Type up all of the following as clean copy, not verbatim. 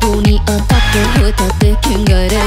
돈이 어떻게 후다득인 거래.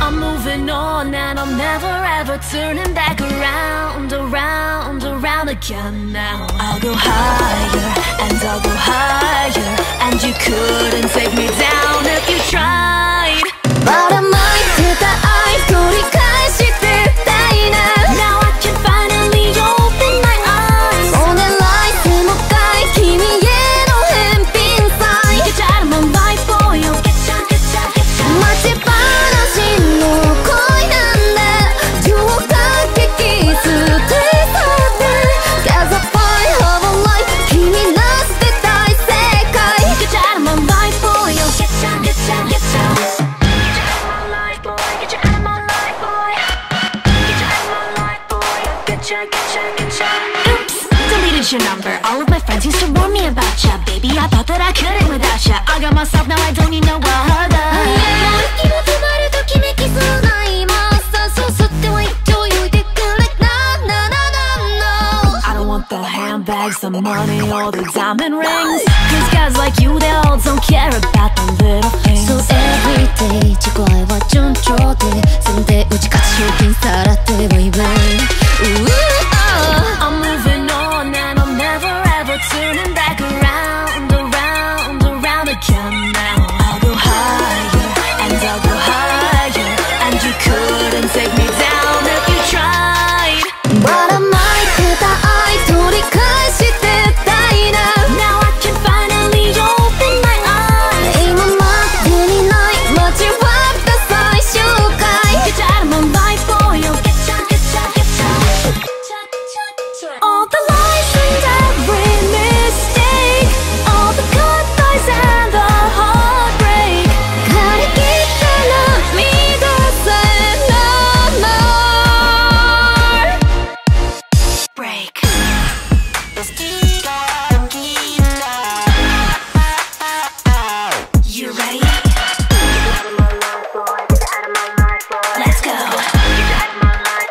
I'm moving on and I'm never ever turning back around, around, around again now. I'll go higher and I'll go higher. And you couldn't take me down if you tried. But I might hit the eyes, go to class, it's their diner. Now I can finally open my eyes. On the lights, I'm a guy, Kimi, you don't have been fine. Get out of my life, boy, you'll get shot, get shot, get shot. Much if I don't see no coin on that. You will not get kids to take over. Cause I find all the life, Kimi, not the die, say, guy. Get out of my life, boy, you'll get shot, get shot, get shot. Oops, deleted your number. All of my friends used to warn me about ya. Baby, I thought that I couldn't without ya. I got myself, now I don't need no other. The handbags, the money, all the diamond rings. Cause guys like you, they all don't care about the little things. So every day, 지구와 준조대 상대 우지같이 쇼킹 살았대, baby. I'm moving on and I'm never ever turning back around, around, around again now. I'll go higher and I'll go higher. And you couldn't take me down if you tried. But I'm I might hit the eye,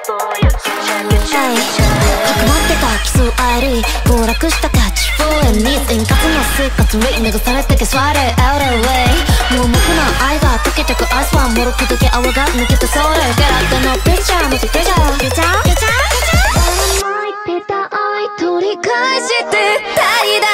取り返してたいだ